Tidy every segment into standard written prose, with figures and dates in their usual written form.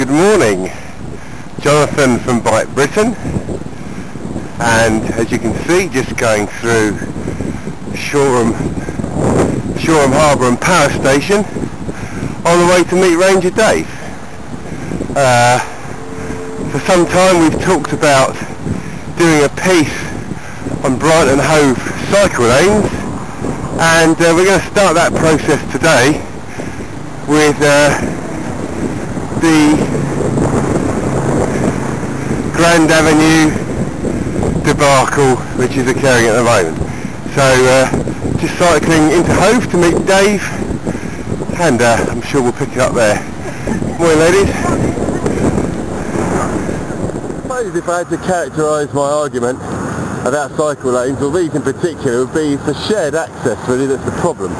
Good morning, Jonathan from Bike Britain, and as you can see, just going through Shoreham Harbour and Power Station on the way to meet Ranger Dave. For some time we've talked about doing a piece on Brighton Hove cycle lanes, and we're going to start that process today with the Grand Avenue debacle which is occurring at the moment. So just cycling into Hove to meet Dave, and I'm sure we'll pick it up there. Morning, ladies. I suppose if I had to characterise my argument about cycle lanes, or these in particular, would be for shared access, really, that's the problem.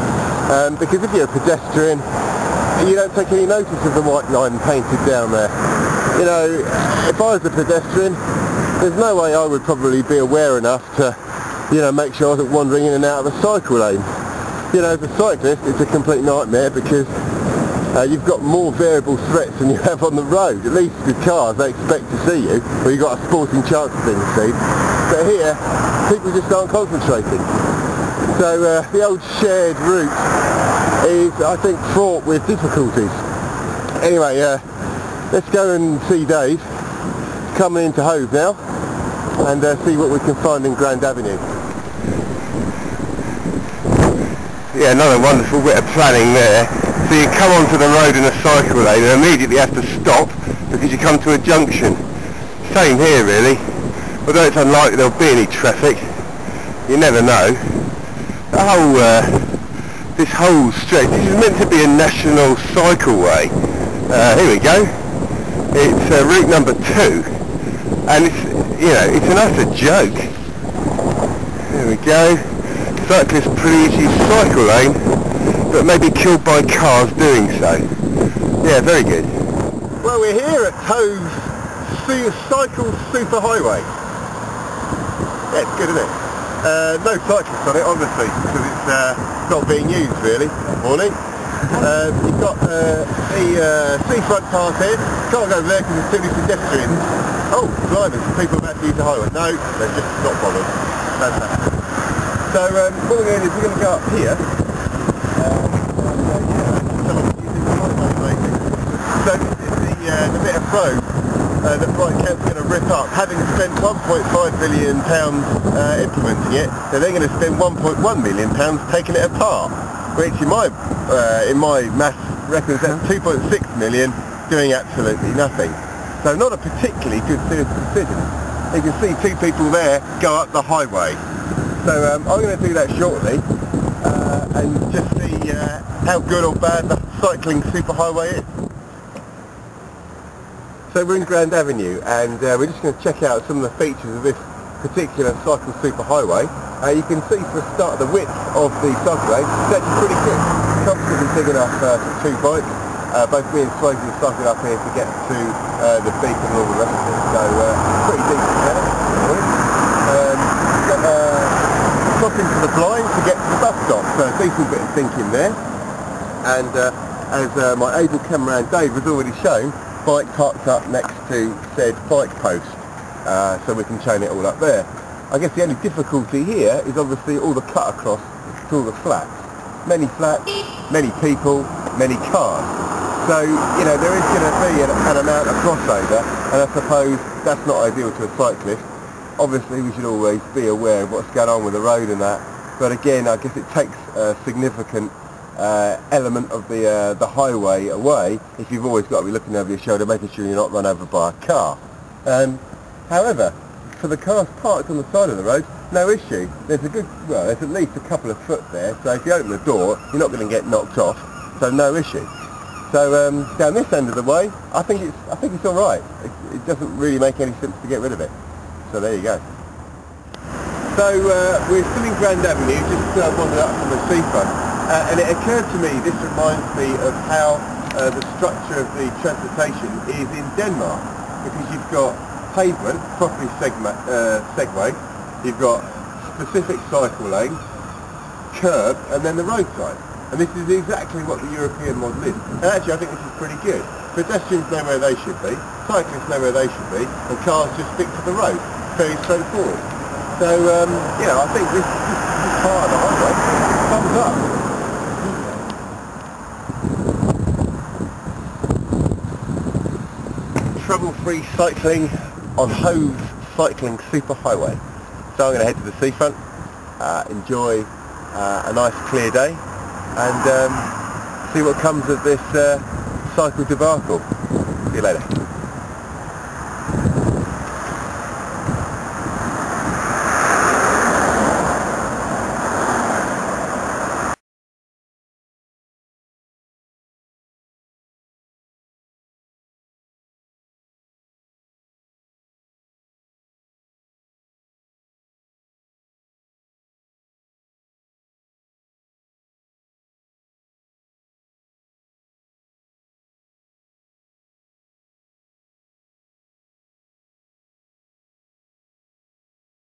Because if you're a pedestrian, you don't take any notice of the white line painted down there. You know, if I was a pedestrian, there's no way I would probably be aware enough to, you know, make sure I wasn't wandering in and out of a cycle lane. You know, as a cyclist, it's a complete nightmare because you've got more variable threats than you have on the road. At least with cars, they expect to see you, or you've got a sporting chance of being seen. But here, people just aren't concentrating. So the old shared route is, I think, fraught with difficulties. Anyway, let's go and see Dave. He's coming into Hove now, and see what we can find in Grand Avenue. Yeah, another wonderful bit of planning there. So you come onto the road in a cycle lane and immediately have to stop because you come to a junction. Same here really, although it's unlikely there'll be any traffic. You never know. The whole this whole stretch, this is meant to be a national cycleway. Here we go. It's route number 2, and it's, you know, it's an utter joke. Here we go. Cyclists pretty easy cycle lane, but maybe killed by cars doing so. Yeah, very good. Well, we're here at Hove's Cycle Super Highway. Yeah, it's good, isn't it? No cyclists on it, obviously, because it's not being used really. Morning. You've got the seafront cars here. Can't go over there because there's too many pedestrians. Oh, blimey, people about to use the highway. No, they're just not bothered. Fantastic. So what we're going to do is we're going to go up here. So the bit of road that Brighton Council's going to rip up, having spent £1.5 billion implementing it, so they're going to spend £1.1 million taking it apart, which in my maths reckons that's £2.6 million doing absolutely nothing. So not a particularly good series of decisions. You can see two people there go up the highway. So I'm going to do that shortly and just see how good or bad the cycling superhighway is. So we're in Grand Avenue, and we're just going to check out some of the features of this particular cycle superhighway. You can see for a start the width of the cycleway. It's actually pretty good. Comfortably big enough for two bikes. Both me and Swazin have cycled up here to get to the beacon and all the rest of it. So pretty decent there. Got stopping for the blind to get to the bus stop. So a decent bit of thinking there. And as my able cameraman Dave has already shown, bike parked up next to said bike post, so we can chain it all up there. I guess the only difficulty here is obviously all the cut across to all the flats. Many flats, many people, many cars. So, you know, there is going to be an amount of crossover, and I suppose that's not ideal to a cyclist. Obviously we should always be aware of what's going on with the road and that, but again I guess it takes a significant element of the highway away if you've always got to be looking over your shoulder, making sure you're not run over by a car. However, for the cars parked on the side of the road, no issue. There's a good, well, there's at least a couple of foot there, so if you open the door, you're not going to get knocked off, so no issue. So down this end of the way, I think it's all right. It doesn't really make any sense to get rid of it. So there you go. So we're still in Grand Avenue, just wandered up from the seafront. And it occurred to me, this reminds me of how the structure of the transportation is in Denmark, because you've got pavement, properly segwayed, you've got specific cycle lanes, curb, and then the roadside. And this is exactly what the European model is. And actually I think this is pretty good. Pedestrians know where they should be, cyclists know where they should be, and cars just stick to the road. Very straightforward. So, you know, I think this part of the highway comes up. Trouble-free cycling on Hove's Cycling Super Highway. So I'm going to head to the seafront, enjoy a nice clear day, and see what comes of this cycle debacle. See you later.